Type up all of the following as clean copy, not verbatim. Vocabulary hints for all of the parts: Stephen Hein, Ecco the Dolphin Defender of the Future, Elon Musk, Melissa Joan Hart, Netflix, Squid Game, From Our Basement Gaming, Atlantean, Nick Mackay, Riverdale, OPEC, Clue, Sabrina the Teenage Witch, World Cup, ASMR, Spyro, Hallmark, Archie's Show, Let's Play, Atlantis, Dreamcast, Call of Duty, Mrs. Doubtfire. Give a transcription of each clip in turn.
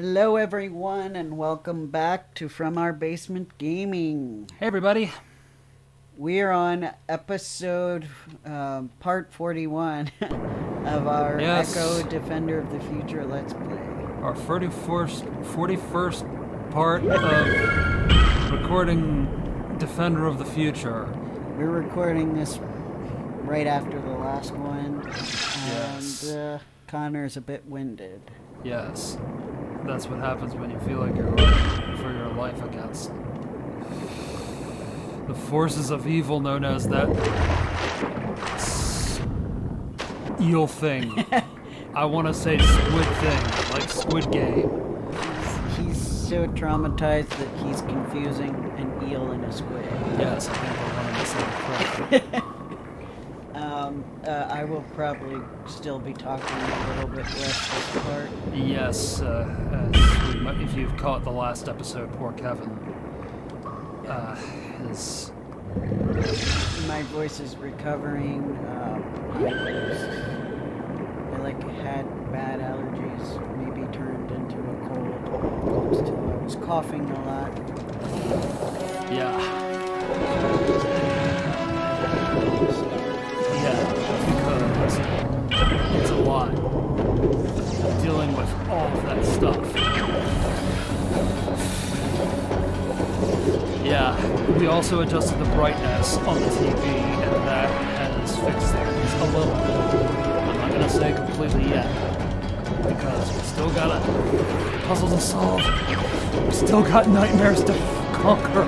Hello everyone and welcome back to From Our Basement Gaming. Hey everybody. We're on episode part 41 of our Ecco Defender of the Future Let's Play. Our 41st part of recording Defender of the Future. We're recording this right after the last one. Yes. And Connor's a bit winded. Yes. That's what happens when you feel like you're running for your life against the forces of evil known as that eel thing. I want to say squid thing, like Squid Game. He's so traumatized that he's confusing an eel and a squid. Yes, I think we're running the same crap. I will probably still be talking a little bit less this part. Yes, if you've caught the last episode, poor Kevin. My voice is recovering. I had bad allergies, maybe turned into a cold. Still, I was coughing a lot. Yeah. Because it's a lot dealing with all of that stuff. Yeah, we also adjusted the brightness on the TV, and that has fixed things a little bit. I'm not gonna say completely yet, because we still got a puzzle to solve. We still got nightmares to conquer.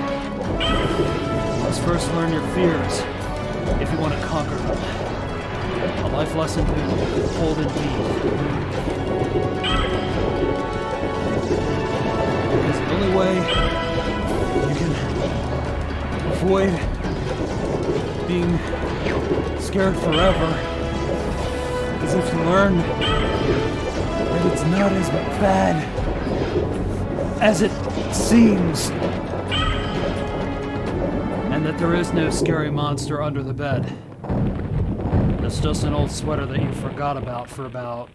Let's first learn your fears if you want to conquer them. A life lesson to hold in deep. Because the only way you can avoid being scared forever is if you learn that it's not as bad as it seems. And that there is no scary monster under the bed. It's just an old sweater that you forgot about for about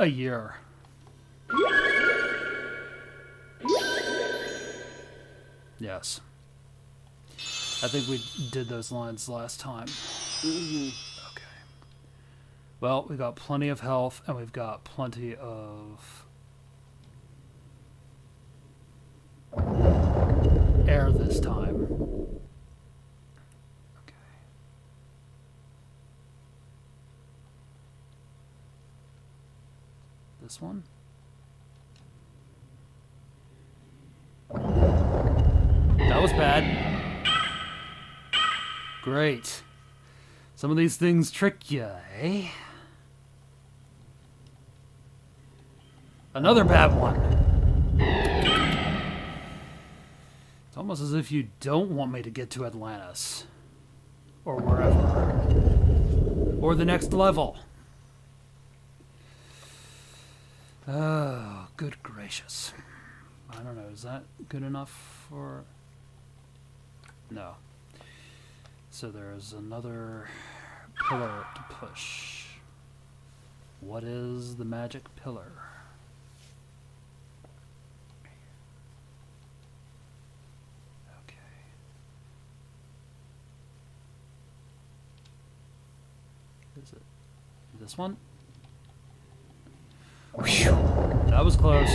a year. Yes. I think we did those lines last time. Mm-hmm. Okay. Well, we've got plenty of health and we've got plenty of air this time. This one? That was bad. Great. Some of these things trick you, eh? Another bad one. It's almost as if you don't want me to get to Atlantis. Or wherever. Or the next level. Oh, good gracious. I don't know, is that good enough for... No. So there's another pillar to push. What is the magic pillar? Okay. Is it this one? Whew. That was close.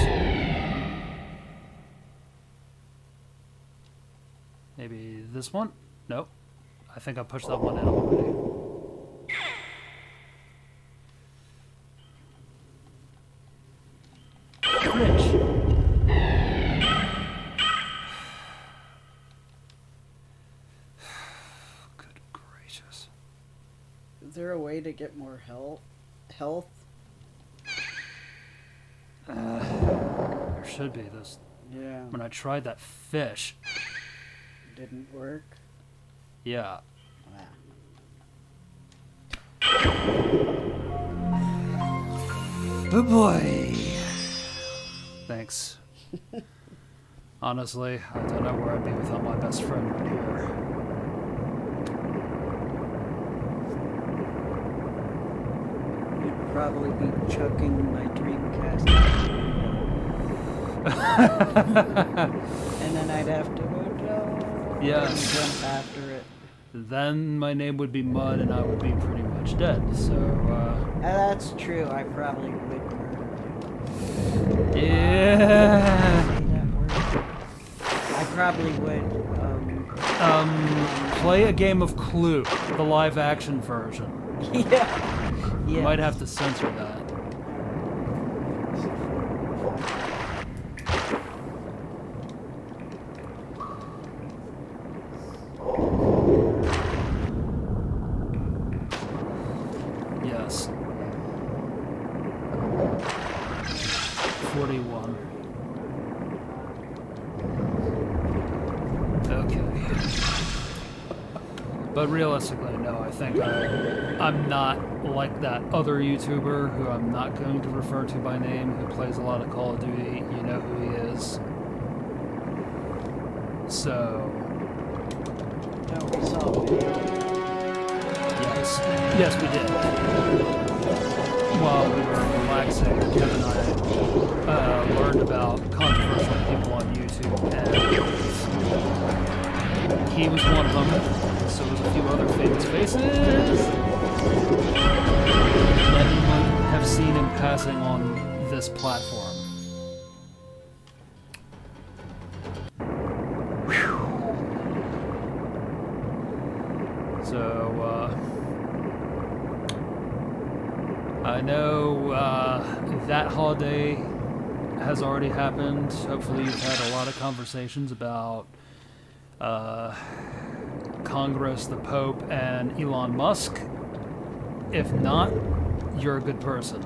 Maybe this one? Nope. I think I pushed that one in already. Good gracious. Is there a way to get more health? There should be this. Yeah. When I tried that fish, didn't work. Yeah. Wow. Oh boy. Thanks. Honestly, I don't know where I'd be without my best friend right here. probably be choking my Dreamcast. And then I'd have to go down and jump after it. Then my name would be Mud and I would be pretty much dead, so... that's true, I probably would murder. Yeah! I probably would, play a game of Clue, the live-action version. Yeah. Yes. Might have to censor that. Yes. 41. Okay. But realistically, no, I think I'm not like that other YouTuber who I'm not going to refer to by name, who plays a lot of Call of Duty. You know who he is. So... No, we saw it. Yes, we did. While we were relaxing, Kevin and I learned about controversial people on YouTube, and he was one of them, so was a few other famous faces that you might have seen him passing on this platform. I know that holiday has already happened. Hopefully you've had a lot of conversations about Congress, the Pope, and Elon Musk. If not, you're a good person.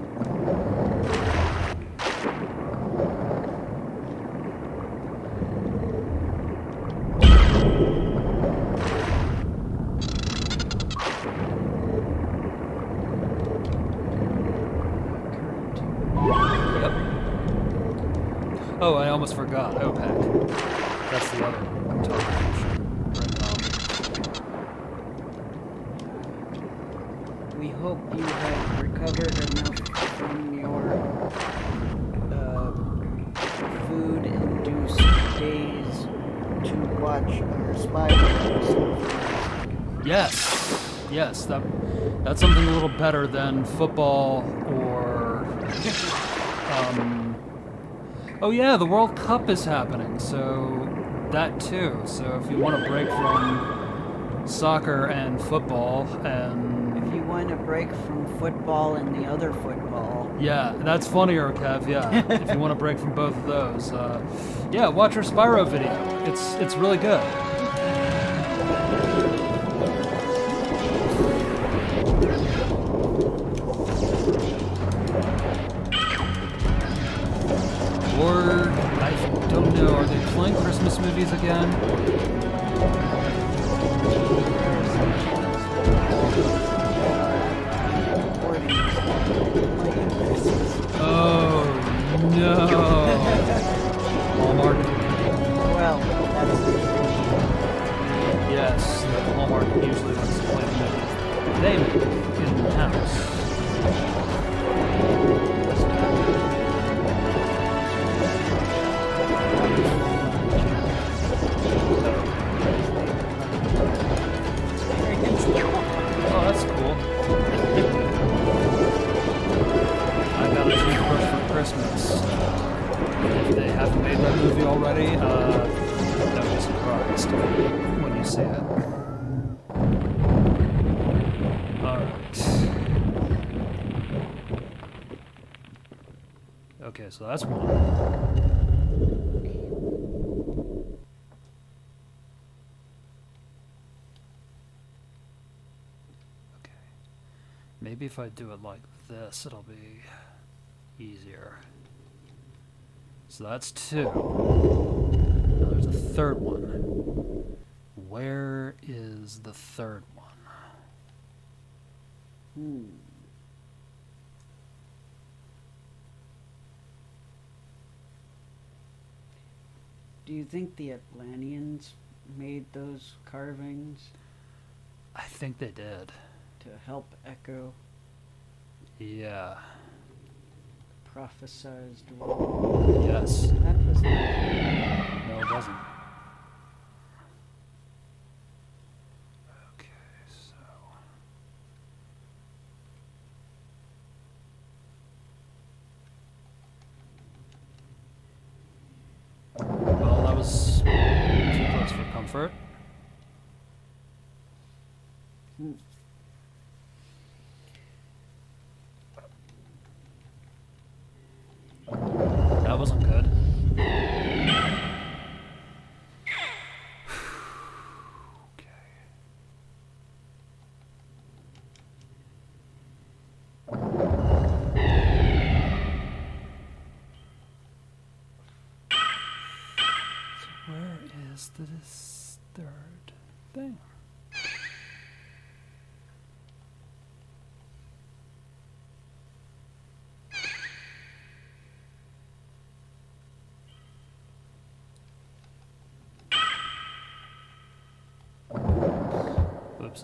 Oh, I almost forgot. OPEC. That's the other one. We hope you have recovered enough from your food-induced days to watch our Spyro. Yes. Yes, that's something a little better than football or... Oh yeah, the World Cup is happening, so that too. So if you want a break from soccer and football and... If you want a break from football and the other football... Yeah, that's funnier, Kev, yeah. If you want a break from both of those. Yeah, watch our Spyro video. It's really good. Movies again. Oh no! Hallmark. Well, that's... Yes, the Hallmark usually wants to play the movies they make in the house. Okay, so that's one. Okay. Maybe if I do it like this, it'll be easier. So that's two. Now there's a third one. Where is the third one? Do you think the Atlanteans made those carvings? I think they did. To help Echo? Yeah. Professor's Dwelling. Yes. That was the... No, it wasn't. Okay, so... Well, that was too close for comfort. Mm. That wasn't good.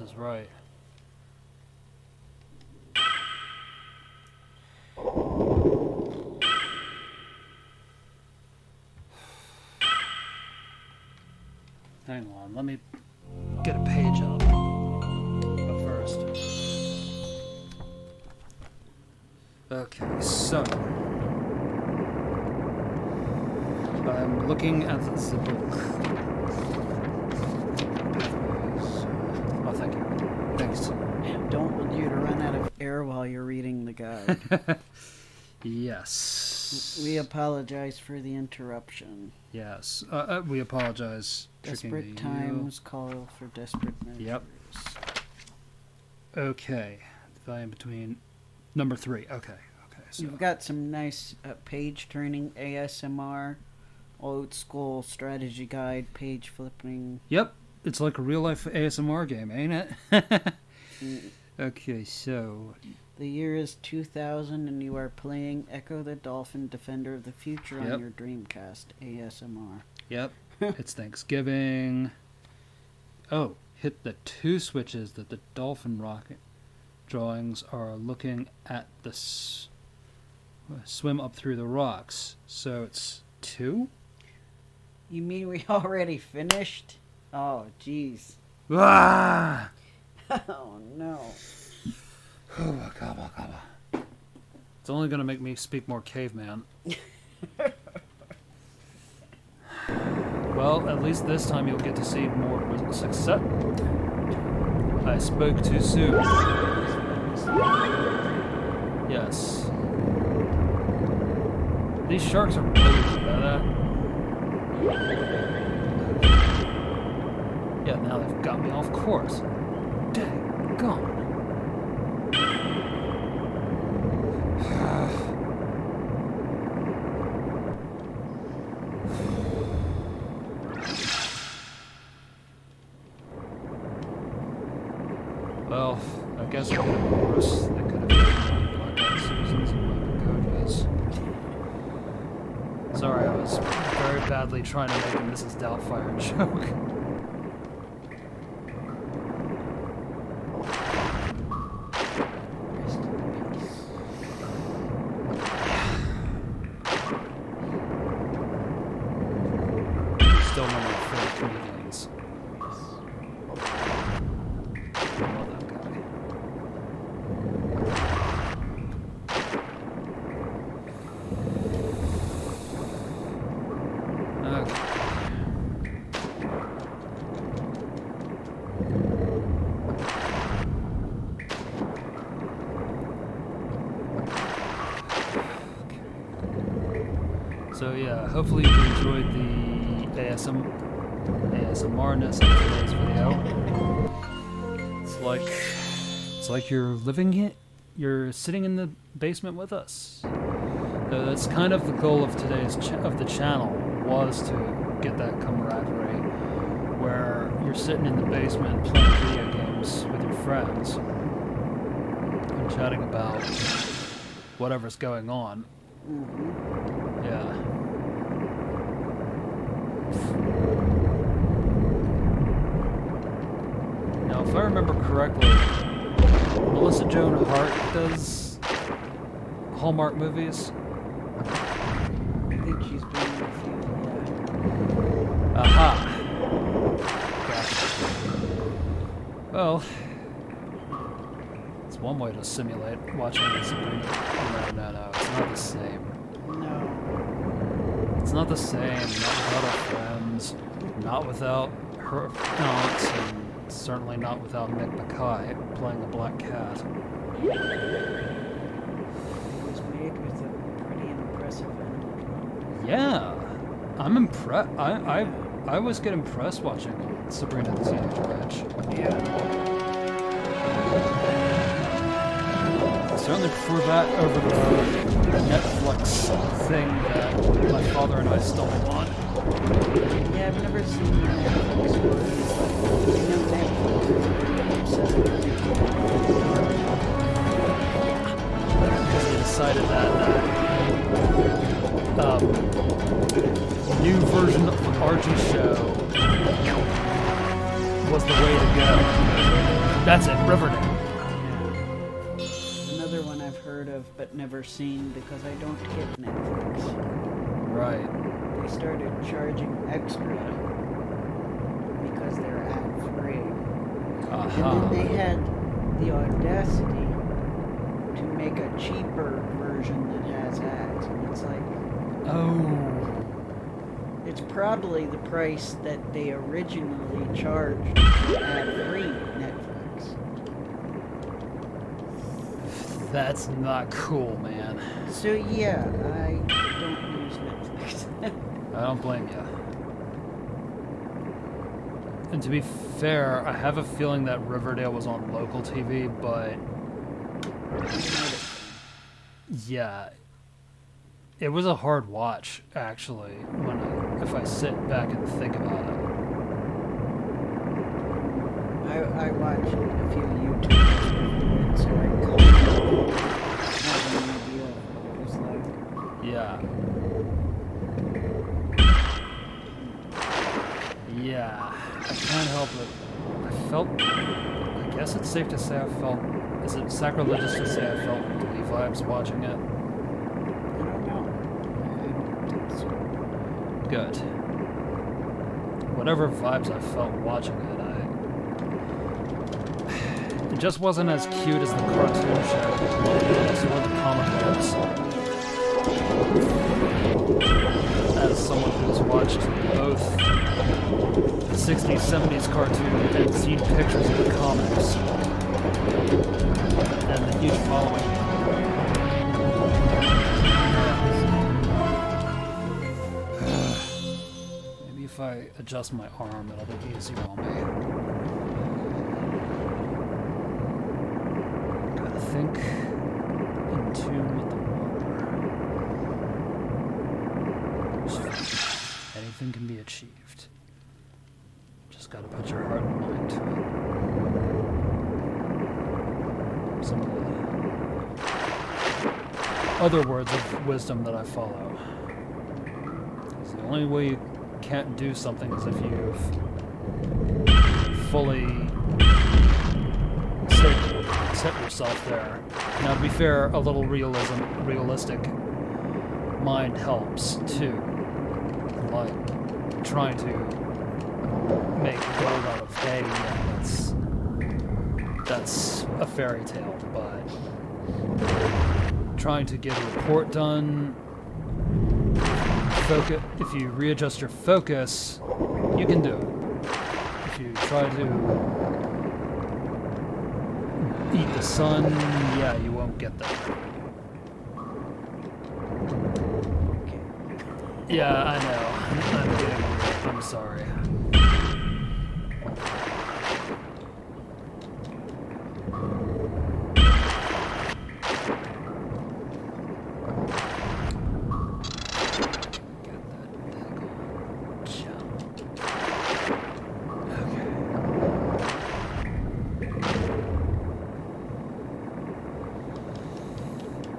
Is right. Hang on, let me get a page up. But first. Okay, so I'm looking at the book. While you're reading the guide. Yes. We apologize for the interruption. Yes. We apologize. Desperate times call for desperate measures. Yep. Okay. The volume between number 3. Okay. Okay. So. You've got some nice page-turning ASMR, old-school strategy guide, page-flipping. Yep. It's like a real-life ASMR game, ain't it? Okay, so... The year is 2000, and you are playing Ecco the Dolphin Defender of the Future on your Dreamcast ASMR. Yep. It's Thanksgiving. Oh, hit the 2 switches that the dolphin rocket drawings are looking at the... swim up through the rocks. So it's 2? You mean we already finished? Oh, jeez. Ah! Oh no. It's only gonna make me speak more caveman. Well, at least this time you'll get to see more success. I spoke too soon. Yes. These sharks are really bad. Yeah, now they've got me off course. Dang, gone. Well, I guess it could have been worse. They could have been like citizens and weapon coaches. Sorry, I was very badly trying to make a Mrs. Doubtfire joke. So yeah, hopefully you enjoyed the ASMR-ness of today's video. It's like you're living it. You're sitting in the basement with us. So that's kind of the goal of today's the channel, was to get that camaraderie where you're sitting in the basement playing video games with your friends and chatting about whatever's going on. Mm-hmm. Yeah. Now, if I remember correctly, Melissa Joan Hart does Hallmark movies. I think she's been with you. Aha! Gotcha. Well, it's one way to simulate watching Sabrina. No, it's not the same. No. It's not the same, not without our friends, not without her aunts, and certainly not without Nick Mackay playing the Black Cat. Yeah, I'm impressed. I always get impressed watching Sabrina the Teenage Witch. Yeah. I certainly prefer that over the Netflix thing that my father and I stumbled on. Yeah, I've never seen Netflix. Because they decided that. New version of the Archie's Show was the way to go. That's it, Riverdale. Yeah. Another one I've heard of but never seen because I don't get Netflix. Right. They started charging extra because they're ad-free. And then they had the audacity to make a cheaper version that has ads, and it's like, oh. It's probably the price that they originally charged at free Netflix. That's not cool, man. So yeah, I don't use Netflix. I don't blame you. And to be fair, I have a feeling that Riverdale was on local TV, but... yeah. It was a hard watch, actually, when if I sit back and think about it. I watched a few YouTube so I couldn't have an idea of what it was like. Yeah. Yeah. I can't help it. I felt... I guess it's safe to say I felt... Is it sacrilegious to say I felt Glee vibes watching it? Good. Whatever vibes I felt watching it, it just wasn't as cute as the cartoon show or the comic books. As someone who's watched both the 60s, 70s cartoon and seen pictures of the comics and the huge following. If I adjust my arm, it'll be easier on me. Gotta think in tune with the water. So anything can be achieved. Just gotta put your heart and mind to it. Some of the other words of wisdom that I follow. It's the only way you can't do something as if you've fully set yourself there. Now, to be fair, a little realistic mind helps too. Like trying to make gold out of hay, yeah, that's a fairy tale. But trying to get a report done. Focus, if you readjust your focus, you can do it. If you try to eat the sun, yeah, you won't get that. Yeah, I know. I'm kidding. I'm sorry.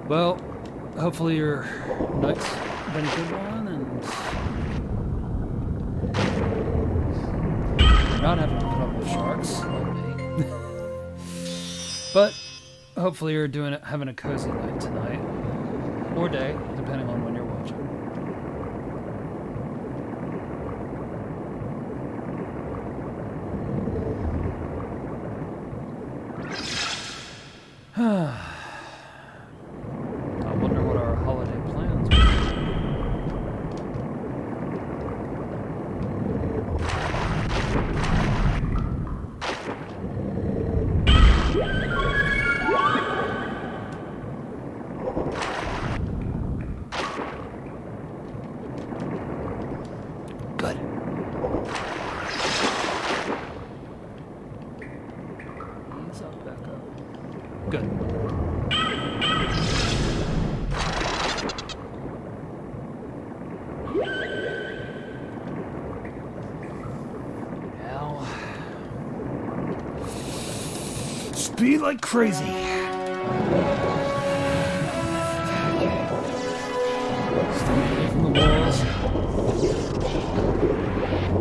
Well, hopefully your night's been a good one, and you're not having to put up with sharks like me. But hopefully you're having a cozy night tonight. or day, depending on when you're watching. I wonder what our holiday plans were. Good. Ease up, back up. Good. Be like crazy. Stay away from the walls.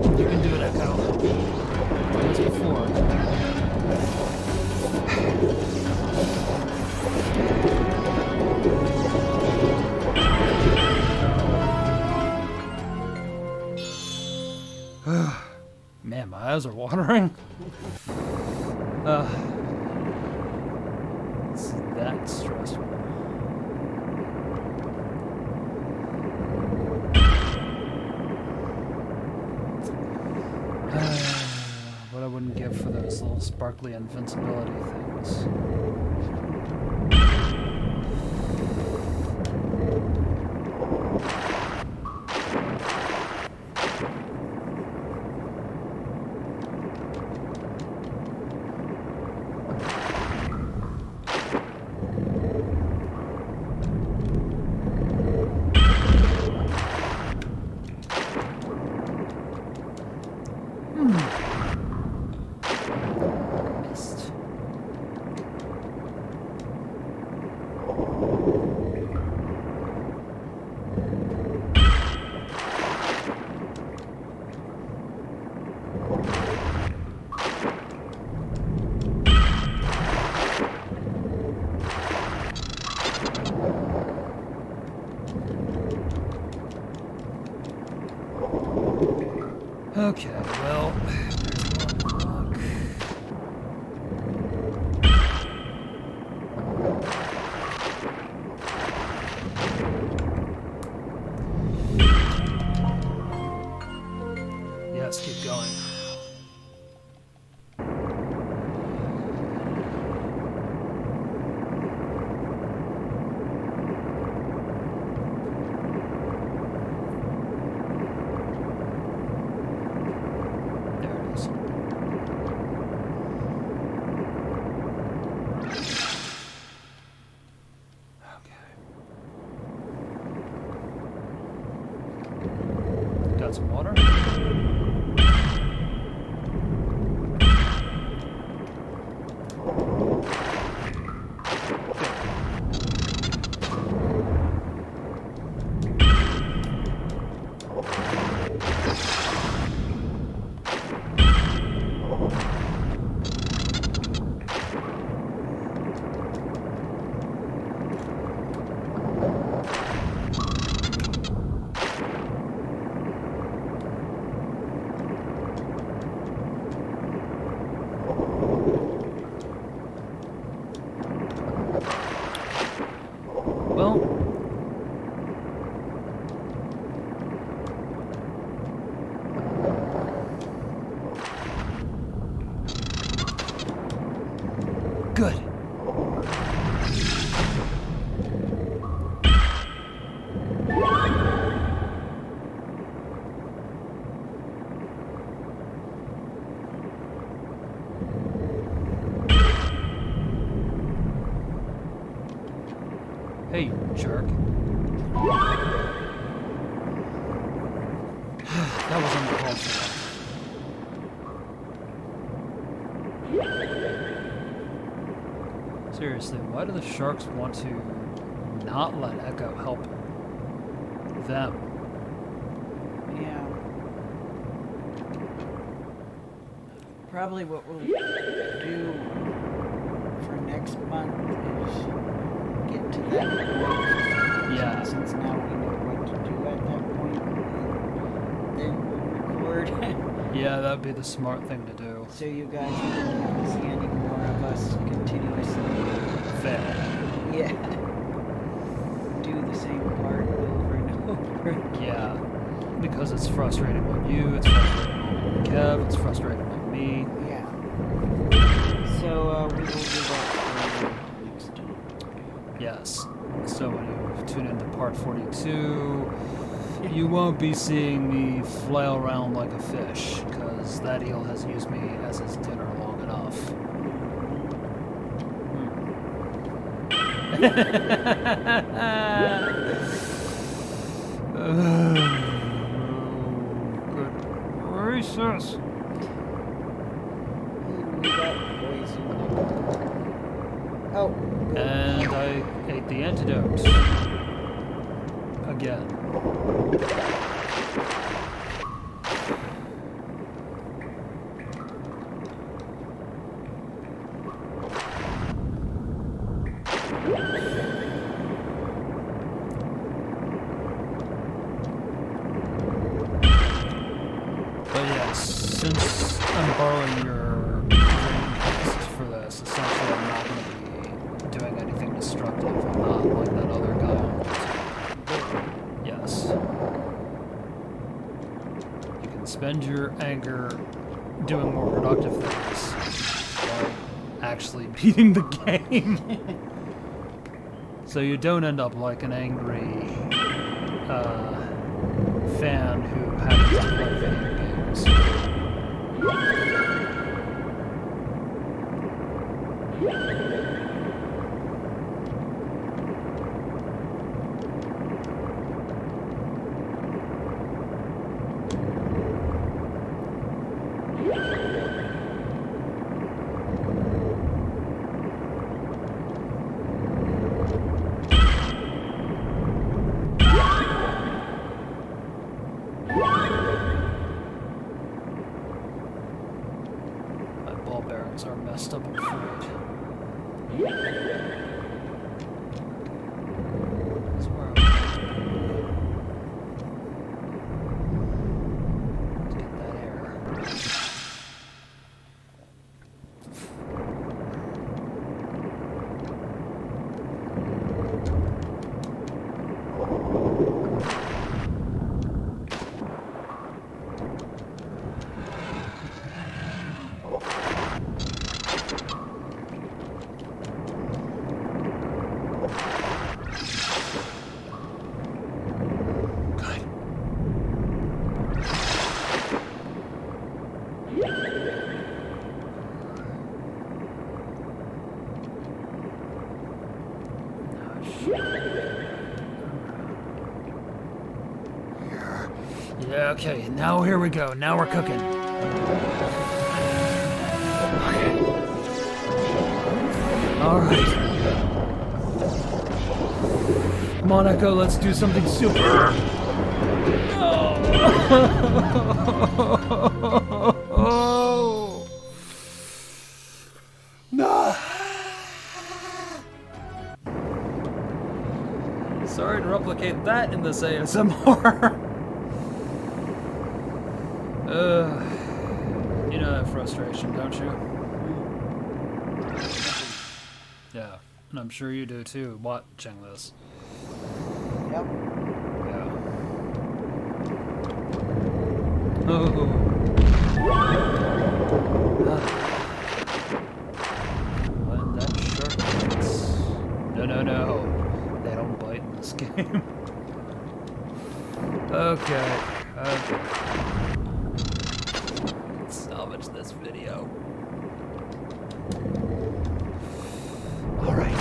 You can do it, Echo. I've done this before. Man, my eyes are watering. That's stressful. What I wouldn't give for those little sparkly invincibility things. Okay, well, there's one block. Yes, keep going. Some water. Good. Hey, you jerk. That was uncalled. Seriously, why do the sharks want to not let Echo help them? Yeah. Probably what we'll do for next month is get to that. Yeah. Since now we know what to do at that point, then we'll record. Yeah, that'd be the smart thing to do. So you guys won't have to see any more of us continuously. Fair. Yeah. Do the same part over and over again. Yeah. Because it's frustrating on you, it's frustrating on Kev, it's frustrating on me. Yeah. So we will do that next time. Yes. So when you tune into part 42, you won't be seeing me flail around like a fish, because that eel has used me as his dinner long enough. Good gracious. Oh. And I ate the antidote. Again. But yes, since I'm borrowing your Dreamcast for this, essentially I'm not going to doing anything destructive. I'm not like that other guy. Yes. You can spend your anger doing more productive things while actually beating the game. So you don't end up like an angry fan who happens to play video games. Okay, now here we go. Now we're cooking. Okay. All right. Come on, Echo. Let's do something super. No. No. Sorry to replicate that in this ASMR. You know that frustration, don't you? Yeah, and I'm sure you do too, watching this. Yep. Yeah. Oh. When that shark bites. No. They don't bite in this game. Okay. This video. All right.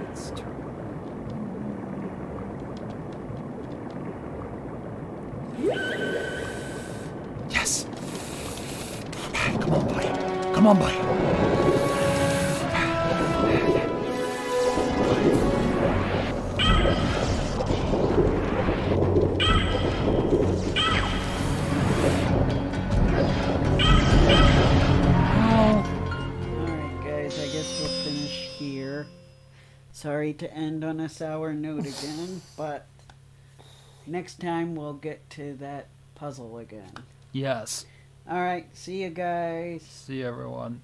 Let's turn. Yes. Come on, buddy. Come on, buddy. Sorry to end on a sour note again, but next time we'll get to that puzzle again. Yes. All right. See you guys. See you, everyone.